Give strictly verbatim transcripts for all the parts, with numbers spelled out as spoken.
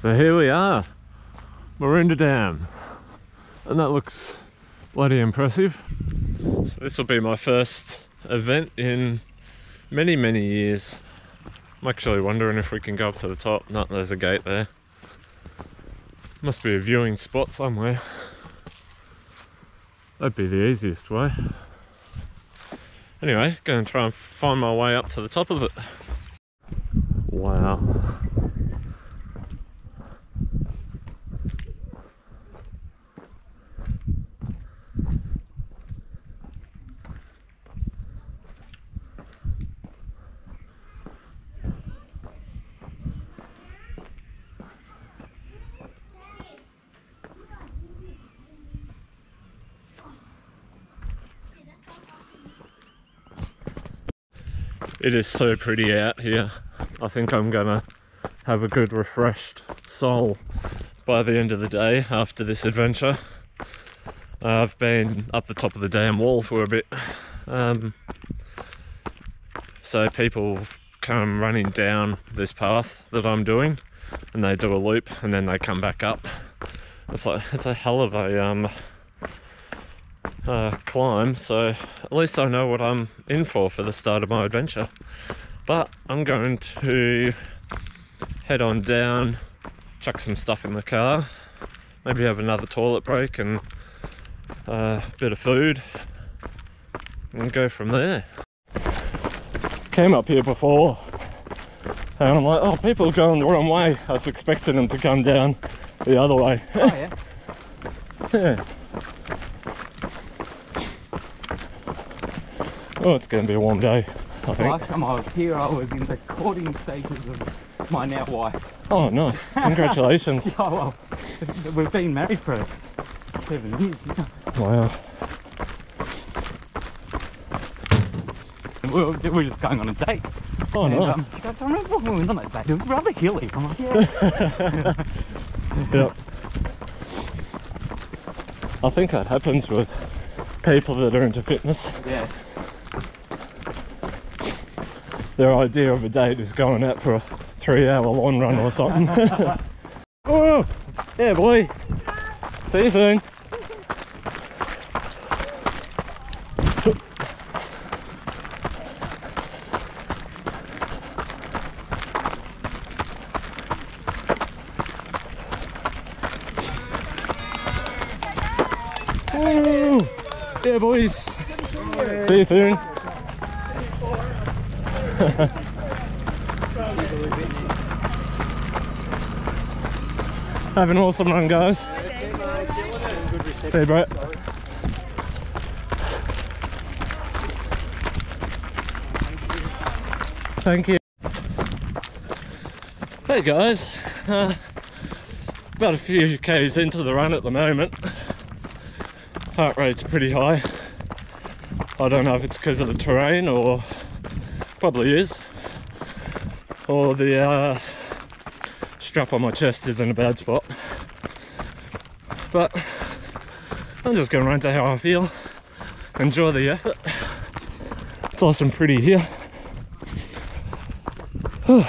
So here we are, Maroondah Dam, and that looks bloody impressive. So this will be my first event in many, many years. I'm actually wondering if we can go up to the top. No, there's a gate there. Must be a viewing spot somewhere. That'd be the easiest way. Anyway, going to try and find my way up to the top of it. Wow. It is so pretty out here. I think I'm gonna have a good refreshed soul by the end of the day after this adventure. Uh, I've been up the top of the dam wall for a bit. Um, so people come running down this path that I'm doing and they do a loop and then they come back up. It's like, it's a hell of a um, Uh, climb, so at least I know what I'm in for for the start of my adventure. But I'm going to head on down, chuck some stuff in the car, maybe have another toilet break and uh, a bit of food, and go from there. Came up here before and I'm like, oh, people are going the wrong way. I was expecting them to come down the other way. Oh yeah. Yeah. Oh, it's going to be a warm day, I think. Last time I was here, I was in the courting stages of my now wife. Oh, nice. Congratulations. Yeah, well, we've been married for seven years now. Wow. We were, we were just going on a date. Oh, and, nice. Um, she goes, I remember when we were on that date, it was rather hilly. I'm like, yeah. Yep. I think that happens with people that are into fitness. Yeah. Their idea of a date is going out for a three hour long run or something. Oh, yeah, boy. See you soon. Ooh. Yeah, boys. See you soon. Have an awesome run, guys. See you, bro. Thank you. Hey guys, uh, about a few k's into the run at the moment. Heart rate's pretty high. I don't know if it's because of the terrain or probably is, or the uh, strap on my chest is in a bad spot, but I'm just going to run to how I feel, enjoy the effort. It's nice and pretty here. Whew.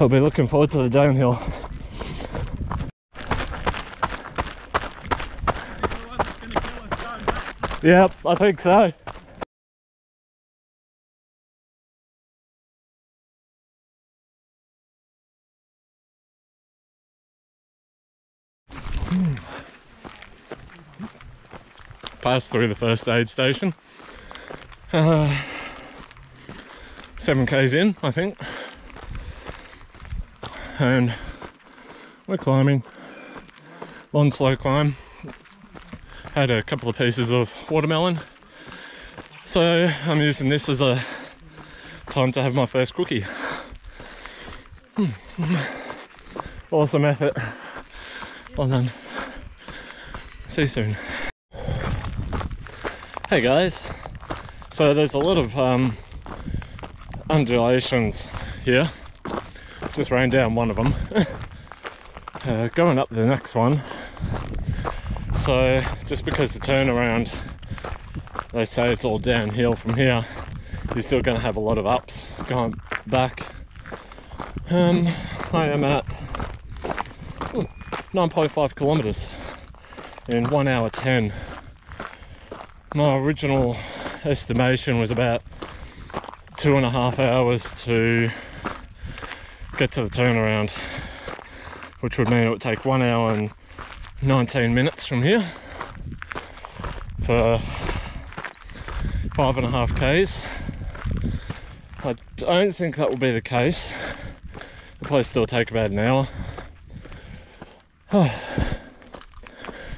I'll be looking forward to the downhill. Yep, I think so. Passed through the first aid station. Uh, seven k's in, I think. And we're climbing. Long, slow climb. Had a couple of pieces of watermelon. So I'm using this as a time to have my first cookie. Awesome effort. Well done. See you soon. Hey guys, so there's a lot of um, undulations here, just ran down one of them, uh, going up the next one, so just because the turnaround, they say it's all downhill from here, you're still going to have a lot of ups going back. um, I am at nine point five kilometers in one hour ten. My original estimation was about two and a half hours to get to the turnaround, which would mean it would take one hour and nineteen minutes from here for five and a half k's. I don't think that will be the case. The place still take about an hour. Oh,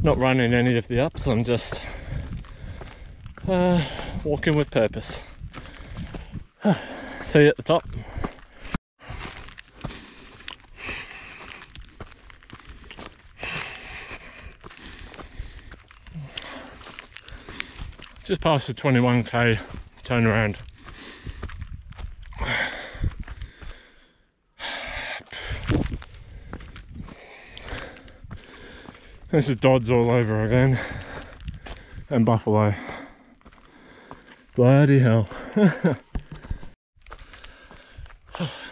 not running any of the ups, I'm just uh, walking with purpose. Oh, see you at the top. Just past the twenty-one K turnaround. This is Dodds all over again, and Buffalo. Bloody hell. I'm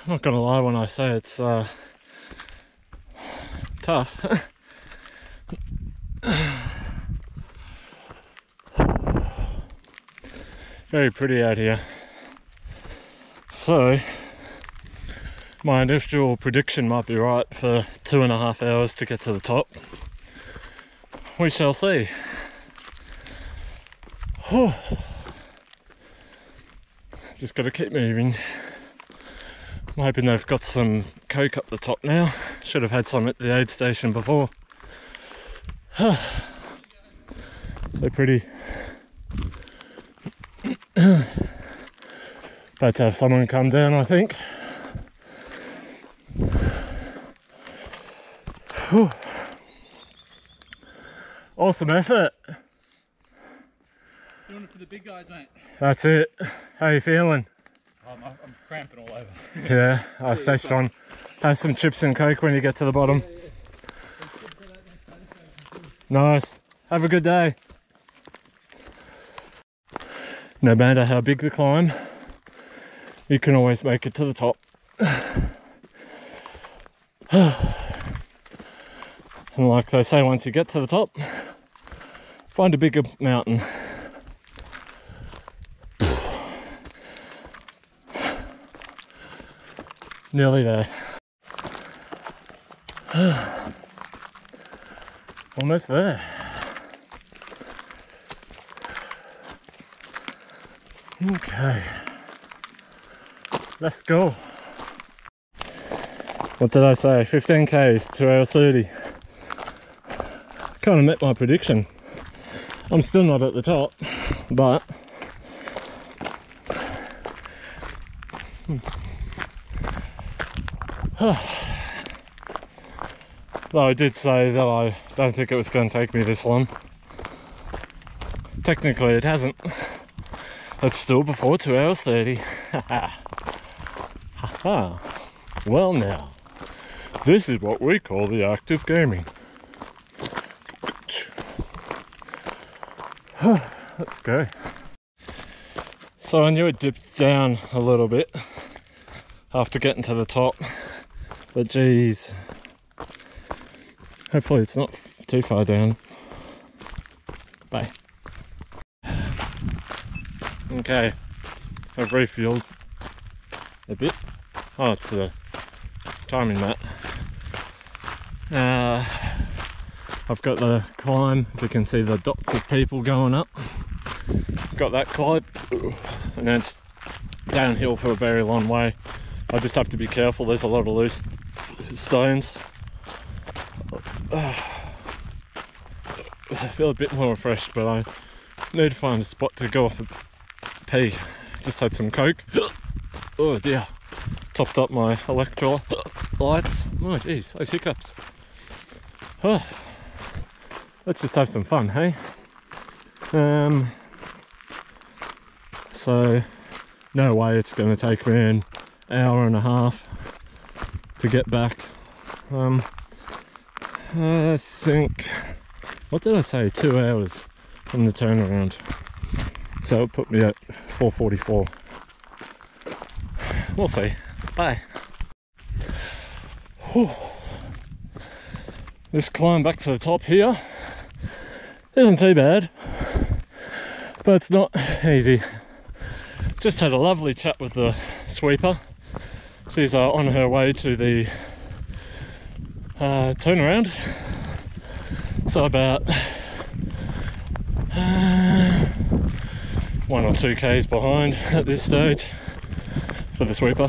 not gonna lie when I say it's uh, tough. Very pretty out here. So my initial prediction might be right for two and a half hours to get to the top. We shall see. Whew. Just gotta keep moving. I'm hoping they've got some coke up the top now. Should have had some at the aid station before. So pretty. About to have someone come down, I think. Whew. Awesome effort. Doing it for the big guys, mate. That's it. How are you feeling? Um, I'm cramping all over. Yeah, I stay strong. Have some chips and coke when you get to the bottom. Yeah, yeah. Nice. Have a good day. No matter how big the climb, you can always make it to the top. And like they say, once you get to the top, find a bigger mountain. Nearly there. Almost there. Okay, let's go. What did I say? fifteen K's, two hours thirty. Kind of met my prediction. I'm still not at the top, but though I did say that I don't think it was going to take me this long. Technically it hasn't. It's still before two hours thirty. Well now, this is what we call the act of gaming. Let's go. So I knew it dipped down a little bit after getting to the top, but geez, hopefully it's not too far down. Bye. Okay, I've refueled a bit. Oh, it's the timing mat. Uh, I've got the climb, if you can see the dots of people going up. Got that climb, and then it's downhill for a very long way. I just have to be careful, there's a lot of loose stones. I feel a bit more refreshed, but I need to find a spot to go off a pee. Just had some coke. Oh dear. Topped up my electrolytes. Oh geez, those hiccups. Oh. Let's just have some fun, hey? Um, so, no way it's going to take me an hour and a half to get back. Um, I think, what did I say? Two hours from the turnaround. So it put me at four forty-four. We'll see. Bye. Whew. This climb back to the top here isn't too bad, but it's not easy. Just had a lovely chat with the sweeper. She's uh, on her way to the uh, turnaround. So about uh, one or two k's behind at this stage for the sweeper,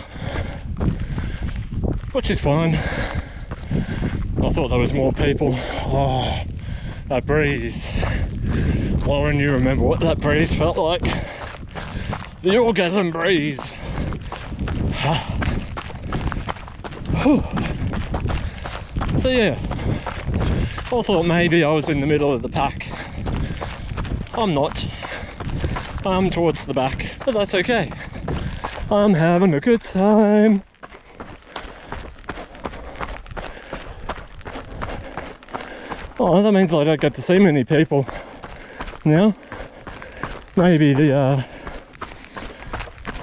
which is fine. I thought there was more people. Oh, that breeze. Lauren, you remember what that breeze felt like. The orgasm breeze. So yeah, I thought maybe I was in the middle of the pack. I'm not. I'm towards the back, but that's okay. I'm having a good time. Oh, that means I don't get to see many people now. Maybe the uh,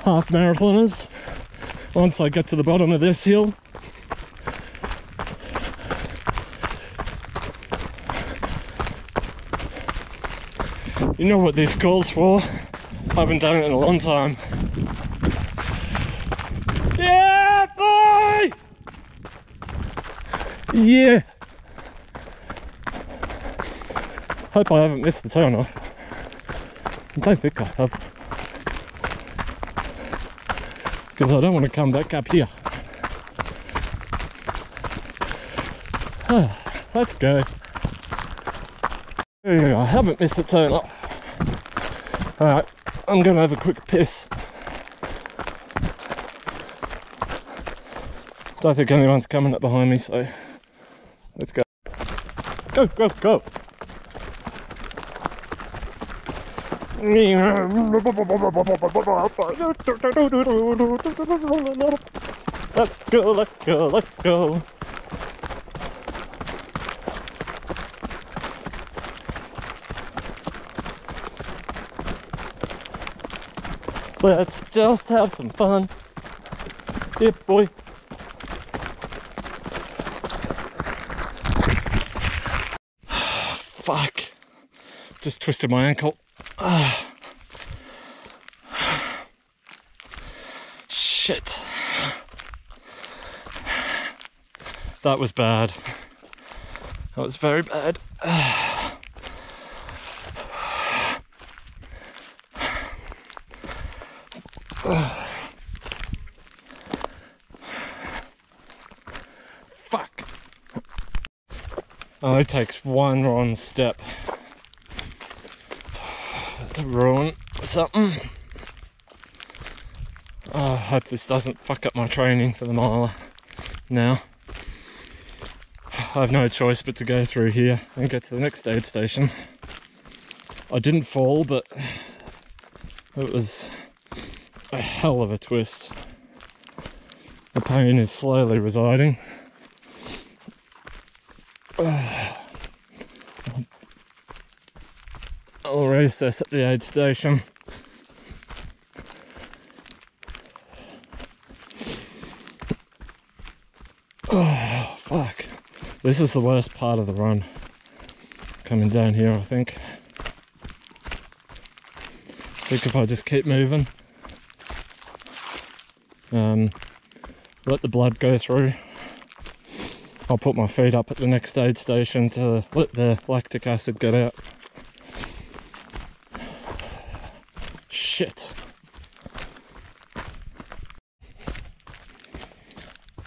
half marathoners, once I get to the bottom of this hill. You know what this calls for? I haven't done it in a long time. Yeah, boy! Yeah! Hope I haven't missed the turn off. I don't think I have, because I don't want to come back up here. Ah, let's go. I haven't missed the turn off. Alright, I'm going to have a quick piss. Don't think anyone's coming up behind me, so let's go. Go, go, go! Let's go, let's go, let's go. Let's just have some fun. Yeah, boy. Fuck. Just twisted my ankle. Ah. Shit. That was bad. That was very bad. Ah. Ah. Fuck. Oh, it takes one wrong step to ruin something. Oh, I hope this doesn't fuck up my training for the miler now. I have no choice but to go through here and get to the next aid station. I didn't fall, but it was a hell of a twist. The pain is slowly residing. Uh, I'll recess at the aid station. Oh, fuck. This is the worst part of the run. Coming down here, I think. I think if I just keep moving, um, let the blood go through. I'll put my feet up at the next aid station to let the lactic acid get out. Shit.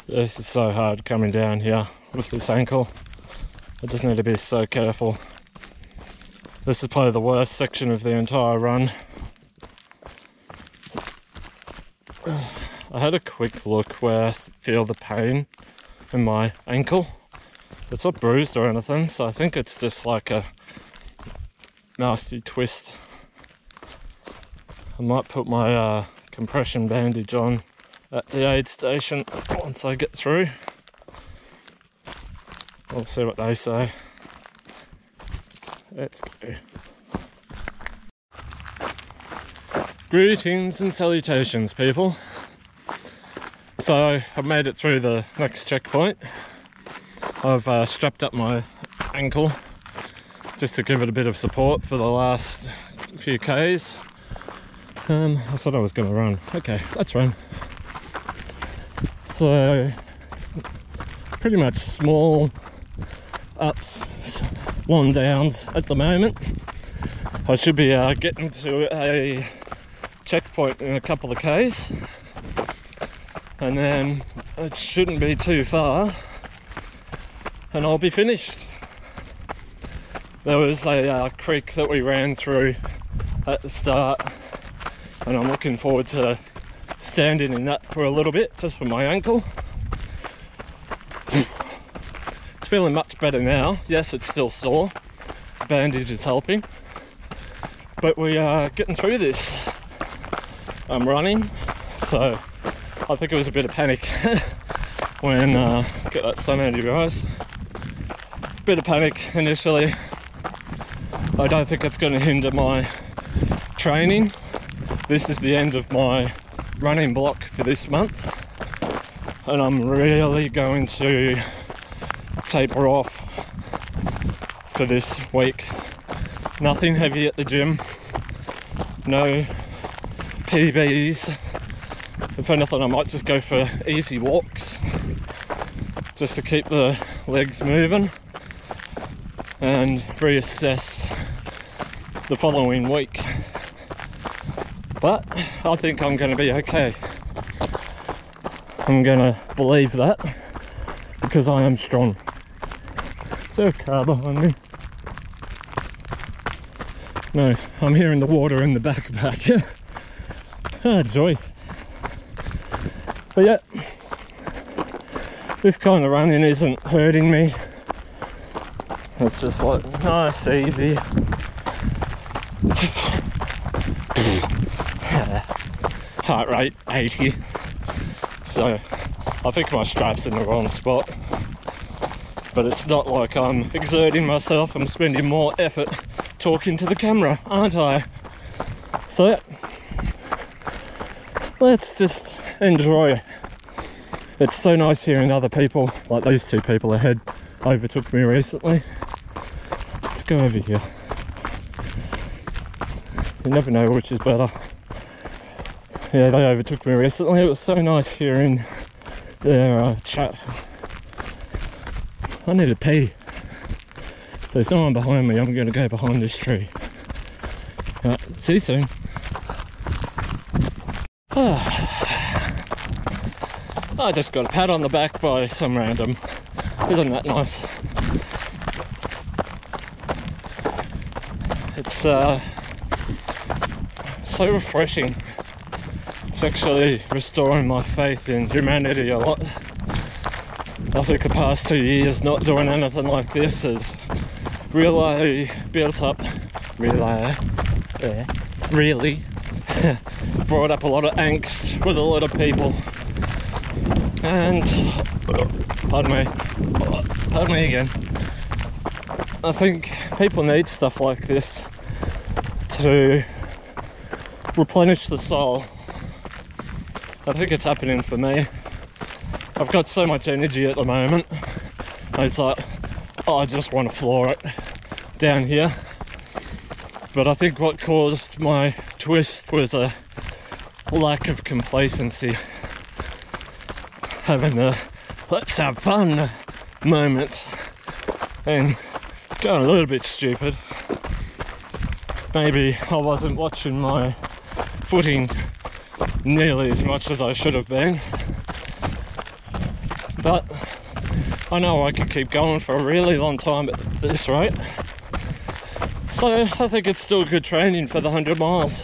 This is so hard coming down here with this ankle. I just need to be so careful. This is probably the worst section of the entire run. I had a quick look where I feel the pain in my ankle. It's not bruised or anything, so I think it's just like a nasty twist. I might put my uh, compression bandage on at the aid station once I get through. We'll see what they say. Let's go. Greetings and salutations, people. So I've made it through the next checkpoint. I've uh, strapped up my ankle just to give it a bit of support for the last few Ks. Um, I thought I was going to run. Okay, let's run. So, pretty much small ups, long downs at the moment. I should be uh, getting to a checkpoint in a couple of Ks, and then it shouldn't be too far, and I'll be finished. There was a uh, creek that we ran through at the start, and I'm looking forward to standing in that for a little bit, just for my ankle. It's feeling much better now. Yes, it's still sore. Bandage is helping. But we are getting through this. I'm running, so I think it was a bit of panic when, uh, get that sun out of your eyes. Bit of panic initially. I don't think it's going to hinder my training. This is the end of my running block for this month, and I'm really going to taper off for this week. Nothing heavy at the gym, no P Bs. If anything, I might just go for easy walks just to keep the legs moving and reassess the following week. But I think I'm going to be okay. I'm going to believe that because I am strong. Is there a car behind me? No, I'm hearing the water in the backpack. Ah, joy. But yeah, this kind of running isn't hurting me. It's just like nice, easy. Heart rate eighty, so I think my strap's in the wrong spot, but it's not like I'm exerting myself. I'm spending more effort talking to the camera, aren't I? So yeah, let's just enjoy. It's so nice hearing other people, like these two people ahead overtook me recently. Let's go over here. You never know which is better. Yeah, they overtook me recently. It was so nice hearing their uh, chat. I need to pee. If there's no one behind me, I'm going to go behind this tree. Uh, see you soon. Oh. I just got a pat on the back by some random. Isn't that nice? It's uh, so refreshing. It's actually restoring my faith in humanity a lot. I think the past two years not doing anything like this has really built up, really, yeah, really brought up a lot of angst with a lot of people. And, pardon me, pardon me again. I think people need stuff like this to replenish the soul. I think it's happening for me. I've got so much energy at the moment. It's like, oh, I just want to floor it down here. But I think what caused my twist was a lack of complacency. Having a let's have fun moment and going a little bit stupid. Maybe I wasn't watching my footing nearly as much as I should have been, but I know I could keep going for a really long time at this rate, so I think it's still good training for the one hundred miles.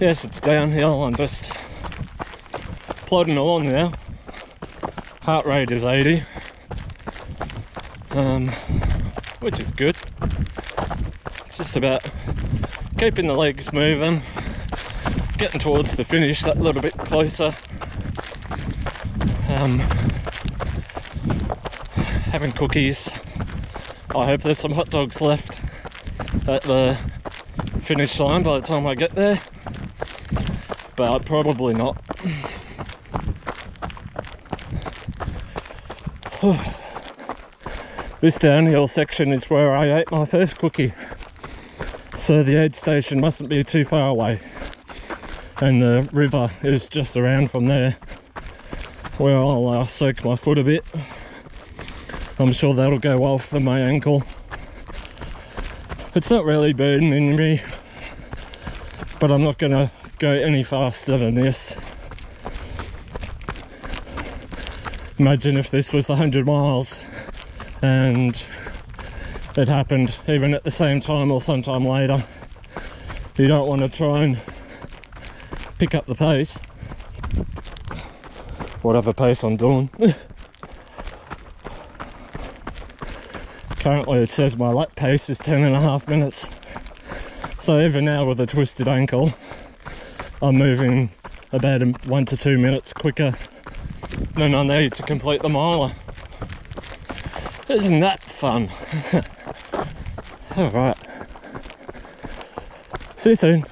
Yes, it's downhill. I'm just plodding along now. Heart rate is eighty, um, which is good. It's just about keeping the legs moving, getting towards the finish, that little bit closer. Um, having cookies. I hope there's some hot dogs left at the finish line by the time I get there, but probably not. This downhill section is where I ate my first cookie, so the aid station mustn't be too far away, and the river is just around from there, where I'll uh, soak my foot a bit. I'm sure that'll go well for my ankle. It's not really burdening me, but I'm not gonna go any faster than this. Imagine if this was one hundred miles and it happened even at the same time or sometime later. You don't want to try and pick up the pace, whatever pace I'm doing. Currently it says my lap pace is ten and a half minutes, so even now with a twisted ankle I'm moving about one to two minutes quicker than I need to complete the miler. Isn't that fun? Alright, see you soon.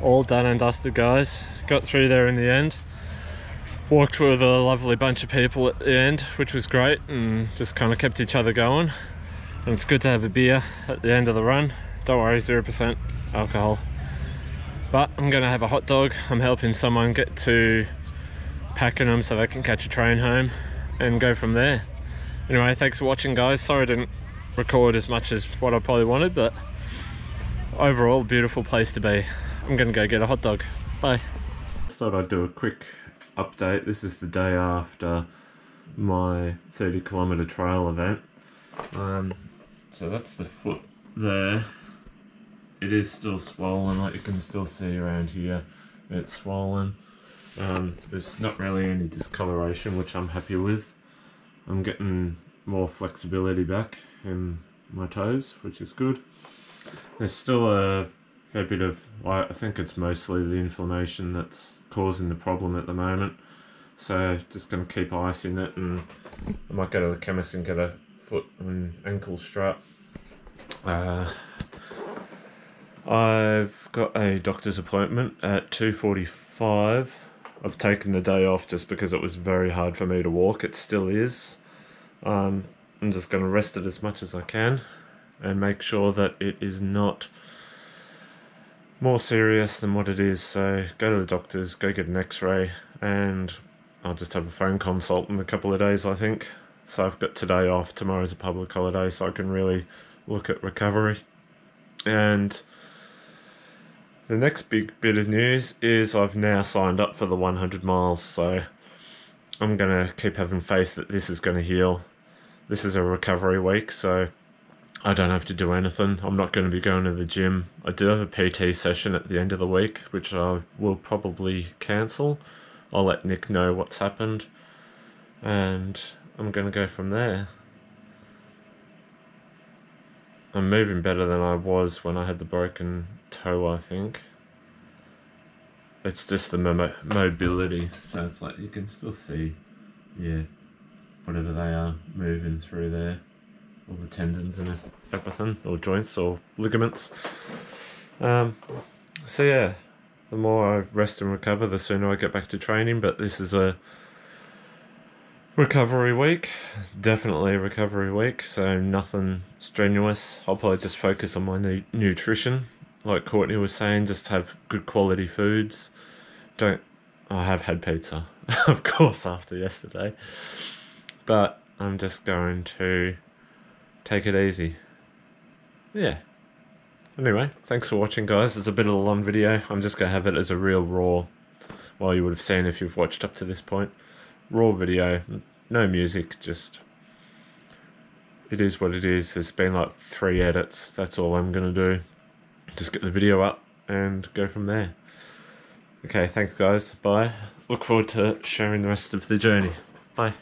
All done and dusted, guys. Got through there in the end. Walked with a lovely bunch of people at the end, which was great, and just kind of kept each other going. And it's good to have a beer at the end of the run. Don't worry, zero percent alcohol. But I'm gonna have a hot dog. I'm helping someone get to Packenham so they can catch a train home and go from there. Anyway, thanks for watching, guys. Sorry I didn't record as much as what I probably wanted, but overall, beautiful place to be. I'm gonna go get a hot dog. Bye. Just thought I'd do a quick update. This is the day after my thirty kilometer trail event. Um, so that's the foot there. It is still swollen, like you can still see around here. It's swollen. Um, there's not really any discoloration, which I'm happy with. I'm getting more flexibility back in my toes, which is good. There's still a fair bit of, I think it's mostly the inflammation that's causing the problem at the moment. So just going to keep icing it, and I might go to the chemist and get a foot and ankle strap. Uh, I've got a doctor's appointment at two forty-five. I've taken the day off just because it was very hard for me to walk. It still is. Um, I'm just going to rest it as much as I can and make sure that it is not more serious than what it is. So go to the doctors, go get an x-ray, and I'll just have a phone consult in a couple of days, I think. So I've got today off, tomorrow's a public holiday, so I can really look at recovery. And the next big bit of news is I've now signed up for the one hundred miles, so I'm gonna keep having faith that this is gonna heal. This is a recovery week, so I don't have to do anything. I'm not going to be going to the gym. I do have a P T session at the end of the week, which I will probably cancel. I'll let Nick know what's happened, and I'm going to go from there. I'm moving better than I was when I had the broken toe, I think. It's just the mo mobility, so it's like you can still see, yeah, whatever they are moving through there. All the tendons and everything, or joints or ligaments. Um, so yeah, the more I rest and recover, the sooner I get back to training, but this is a recovery week, definitely a recovery week, so nothing strenuous. I'll probably just focus on my nu nutrition, like Courtney was saying, just have good quality foods. Don't, I have had pizza, of course, after yesterday, but I'm just going to take it easy. Yeah. Anyway, thanks for watching, guys. It's a bit of a long video. I'm just going to have it as a real raw, well, you would have seen if you've watched up to this point. Raw video. No music, just it is what it is. There's been like three edits. That's all I'm going to do. Just get the video up and go from there. Okay, thanks, guys. Bye. Look forward to sharing the rest of the journey. Bye.